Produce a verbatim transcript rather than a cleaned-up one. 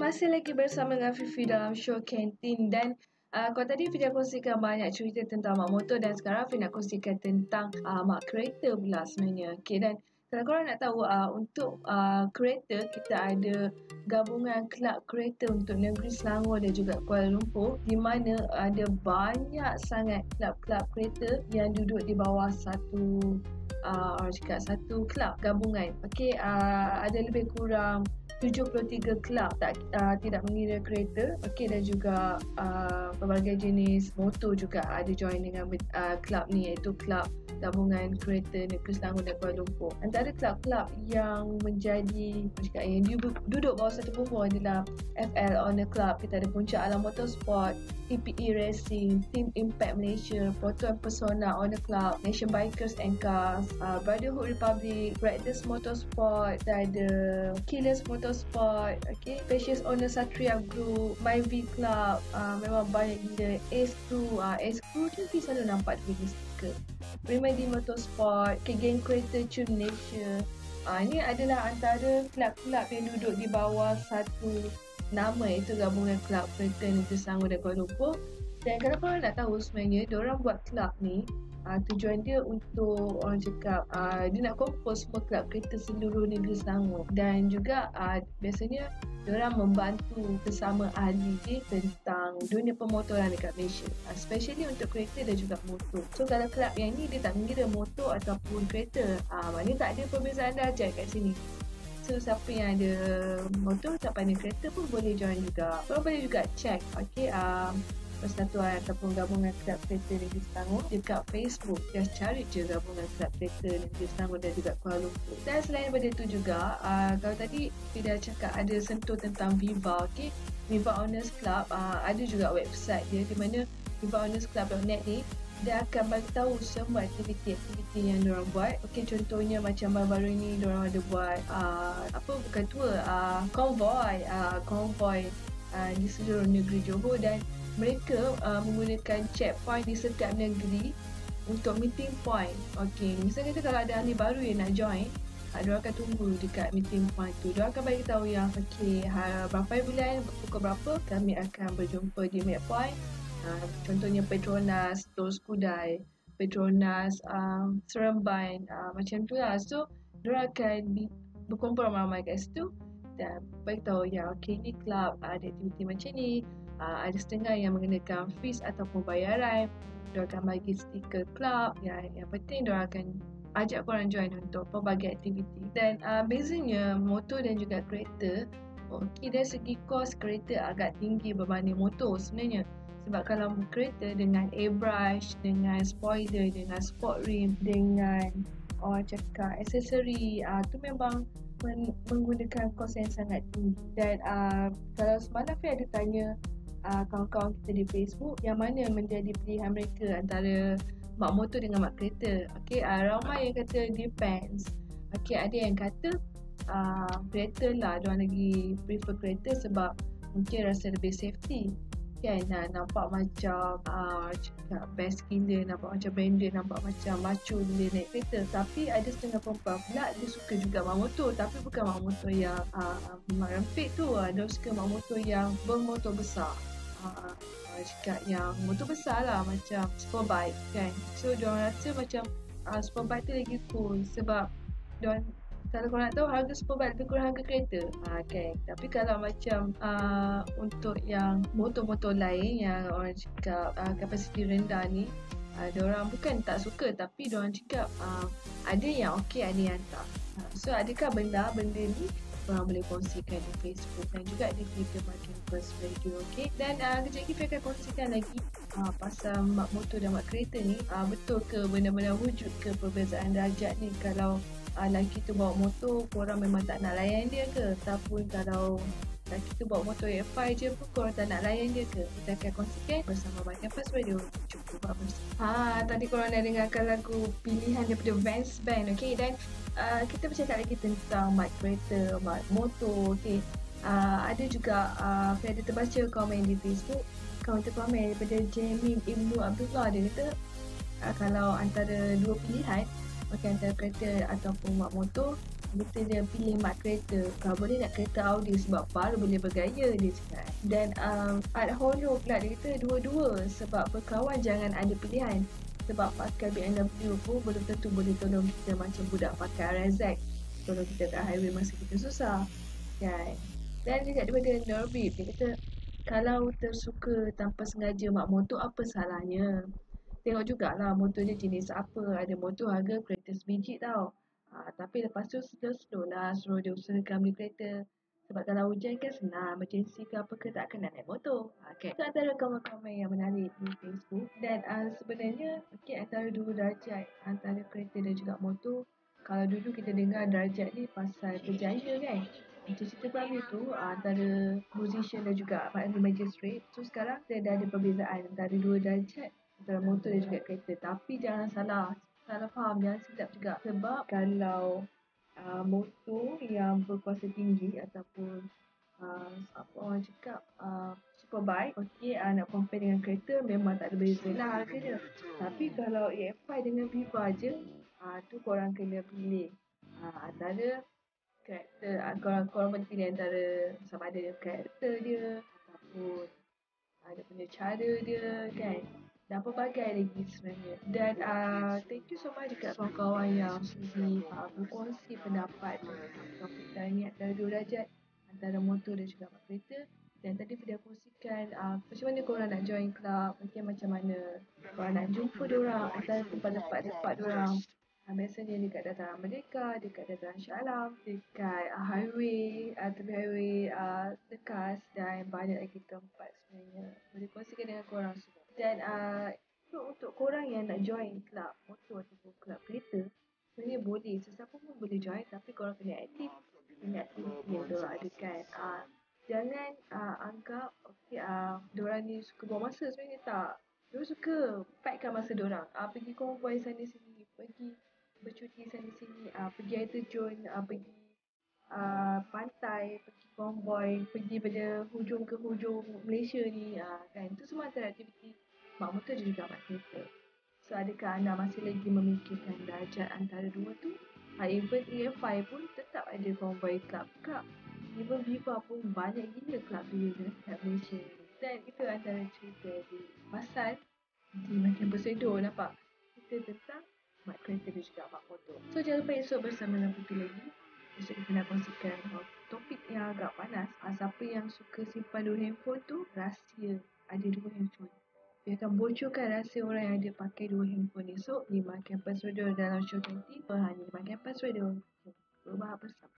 Masih lagi bersama dengan Fifi dalam show Kantin dan uh, kalau tadi Fifi dah kongsikan banyak cerita tentang mak motor dan sekarang Fifi nak kongsikan tentang uh, mak kereta pula sebenarnya. Okay, dan kalau korang nak tahu uh, untuk uh, kereta kita ada gabungan kelab kereta untuk negeri Selangor dan juga Kuala Lumpur di mana ada banyak sangat kelab-kelab kereta yang duduk di bawah satu uh, orang cakap satu kelab gabungan. Okay, uh, ada lebih kurang tujuh puluh tiga kelab tak, uh, tidak mengira kereta, okay, dan juga uh, pelbagai jenis motor juga ada join dengan uh, kelab ni iaitu kelab gabungan kereta negeri Selangor dan Kuala Lumpur. Antara kelab-kelab yang menjadi jika yang duduk bawah satu bumbung adalah F L Owners Club, kita ada Puncak Alam Motorsport, T P E Racing, Team Impact Malaysia, Proton Persona Owners Club, Nation Bikers and Cars, uh, Brotherhood Republic, Reckless Motorsport, kita ada Killers Motorsport Sport, okay, Precious Owner Satria Group, My V Club, uh, memang banyak gila. Ace Crew, uh, Ace Crew tu kita selalu nampak di stiker. Primary Motorsport, okay, Geng Kereta Tune Malaysia. Uh, ini adalah antara kelab-kelab yang duduk di bawah satu nama iaitu gabungan kelab kereta negeri Selangor dan Kuala Lumpur. Dan kalau korang nak tahu sebenarnya, diorang buat kelab ni Uh, tujuan dia untuk orang cakap uh, dia nak kompos semua kelab kereta seluruh negeri Selangor dan juga uh, biasanya diorang membantu bersama ahli dia tentang dunia pemotoran dekat Malaysia, uh, especially untuk kereta dan juga motor. So kalau kelab yang ni dia tak mengira motor ataupun kereta, uh, maknanya tak ada perbezaan darjat kat sini. So siapa yang ada motor, siapa yang ada kereta pun boleh join juga. Korang boleh juga check, okay, um, persatuan ataupun gabungan kelab kereta negeri Selangor dekat Facebook. Just cari je gabungan kelab kereta negeri Selangor dan juga Kuala Lumpur. Dan selain daripada itu juga, uh, kalau tadi Fida cakap ada sentuh tentang Viva, okay? Viva Owners Club, uh, ada juga website dia di mana Viva Owners Club dot net ni dia akan beritahu semua aktiviti-aktiviti yang diorang buat. Okey, contohnya macam baru-baru ni diorang ada buat uh, apa bukan tour, uh, konvoi, uh, konvoi uh, di seluruh negeri Johor dan mereka uh, menggunakan checkpoint di setiap negeri untuk meeting point. Okey, misalnya kata kalau ada ahli baru yang nak join, uh, diorang akan tunggu dekat meeting point tu. Diorang akan bagi tahu yang okey, berapa bulan, pukul berapa kami akan berjumpa di meet point. Uh, contohnya Petronas, Tos Kudai, Petronas, uh, Seremban, uh, macam tu lah. So, diorang akan berkumpul ramai-ramai kat situ dan bagi tahu yang okey ni club uh, ada aktiviti macam ni. Uh, ada setengah yang mengenakan fees ataupun bayaran. Diorang akan bagi stiker club. Yang, yang penting diorang akan ajak korang join untuk pelbagai aktiviti. Dan uh, bezanya motor dan juga kereta, okay, dari segi kos kereta agak tinggi berbanding motor sebenarnya. Sebab kalau kereta dengan airbrush, dengan spoiler, dengan sport rim, dengan orang cakap aksesori, uh, tu memang men menggunakan kos yang sangat tinggi. Dan uh, kalau semalam saya ada tanya Uh, kawan-kawan kita di Facebook yang mana menjadi pilihan mereka antara mak motor dengan mak kereta. Okay, uh, ramai yang kata depends. Okay, ada yang kata uh, kereta lah, diorang lagi prefer kereta sebab mungkin rasa lebih safety kan, uh, nampak macam uh, best killer, nampak macam branded, nampak macam macho bila naik kereta. Tapi ada setengah perempuan pula dia suka juga mak motor, tapi bukan mak motor yang uh, mak rempit tu, uh, dia suka mak motor yang bermotor besar. Uh, cakap yang motor besar lah macam Superbike kan. So diorang rasa macam uh, Superbike tu lagi cool sebab diorang, kalau korang nak tahu harga Superbike lebih kurang harga kereta, uh, kan. Tapi kalau macam uh, untuk yang motor-motor lain yang orang cakap uh, kapasiti rendah ni, uh, diorang bukan tak suka tapi diorang cakap uh, ada yang okey ada yang tak. uh, So adakah benda-benda ni korang boleh kongsikan di Facebook dan juga di Twitter Marketplace Radio, okay? Dan uh, kejap lagi saya akan kongsikan lagi uh, pasal mak motor dan mak kereta ni. uh, Betul ke benar-benar wujud ke perbezaan darjat ni? Kalau uh, lelaki tu bawa motor, korang memang tak nak layan dia ke? Ataupun kalau lelaki tu bawa motor E X five je pun korang tak nak layan dia ke? Kita akan kongsikan bersama Marketplace Radio. Cukup bersama. Haa, tadi korang dah dengarkan lagu pilihan daripada Vans Band, okay? Dan Uh, kita bercakap lagi tentang mak kereta, mak motor, okay. uh, Ada juga, uh, saya ada terbaca komen di Facebook. Kawan tu komen daripada Jamie Ibnu Abdullah. Dia kata uh, kalau antara dua pilihan, okay, antara kereta ataupun mak motor, kita dah pilih mak kereta. Kalau boleh nak kereta Audi sebab baru boleh bergaya, dia cakap. Dan um, Art Hollow pula dia kata dua-dua, sebab berkawan jangan ada pilihan. Sebab pakai B M W pun belum tentu boleh tolong kita macam budak pakai R Z tolong kita kat highway masa kita susah, kan? Dan juga daripada Norbib, dia kata kalau tersuka tanpa sengaja mak motor, apa salahnya? Tengok jugalah motor dia jenis apa. Ada motor harga kereta sebiji tau. Ha, tapi lepas tu slow-slow lah, suruh dia usahakan beli kereta. Sebab kalau hujan kan senang, emergency ke apa ke tak kena naik motor. Okay. Itu antara komen-komen yang menarik di Facebook. Dan uh, sebenarnya okay, antara dua darjat antara kereta dan juga motor. Kalau dulu kita dengar darjat ni pasal berjaya, kan? Macam cerita Prami tu antara musician dan juga magistrate. So sekarang kita dah ada perbezaan antara dua darjat antara motor dan juga kereta. Tapi jangan salah, salah faham, jangan silap juga. Sebab kalau uh, motor yang berkuasa tinggi ataupun uh, apa orang cakap uh, superbike, okey, uh, nak compare dengan kereta memang tak ada beza lah harga dia. Tapi kalau E X five dengan Viva je, uh, tu korang kena pilih uh, antara karakter, korang, korang boleh pilih antara sama ada karakter dia ataupun ada punya cara dia, kan, dan pelbagai lagi sebenarnya. Dan uh, thank you so much dekat kawan-kawan yang sudi uh, berkongsi pendapat tentang topik kali ni antara dua darjat antara motor dan juga kereta. Dan tadi dia kongsikan uh, macam mana korang nak join club, mungkin macam mana korang nak jumpa diorang antara tempat-tempat diorang. Biasanya dekat dataran Merdeka, dekat dataran Shah Alam, dekat uh, highway, uh, tepi highway uh, Lekas dan banyak lagi tempat sebenarnya. Boleh kongsikan dengan korang semua. Dan uh, untuk, untuk korang yang nak join club motor atau club kereta, sebenarnya boleh, sesiapa pun boleh join, tapi korang kena aktif dengan aktiviti yang diorang adakan. Uh, jangan uh, anggap okay, uh, diorang ni suka buang masa, sebenarnya tak. Diorang suka packkan masa diorang, uh, pergi konvoi sana sini, pergi bercuti sana sini, uh, pergi air terjun, uh, pergi uh, pantai, pergi konvoi, pergi pada hujung ke hujung Malaysia ni, uh, kan. Itu semua antara aktiviti mak motor dan juga mak kereta. So adakah anda masih lagi memikirkan darjat antara dua tu? Uh, even E F I pun tetap ada konvoi club club. Even Viva pun banyak gila club di Malaysia. Dan itu antara cerita di pasal di Makin Bersedur, nampak? Cerita tentang mak kereta dan juga mak motor. So jangan lupa esok bersama dengan Puti lagi. Esok kita nak kongsikan topik yang agak panas. Siapa yang suka simpan dua handphone tu, rahsia ada dua handphone. Dia akan bocorkan rahsia orang yang ada pakai dua handphone esok di Makan Password dalam show twenty. Hanya di Makan Password. Berubah bersama.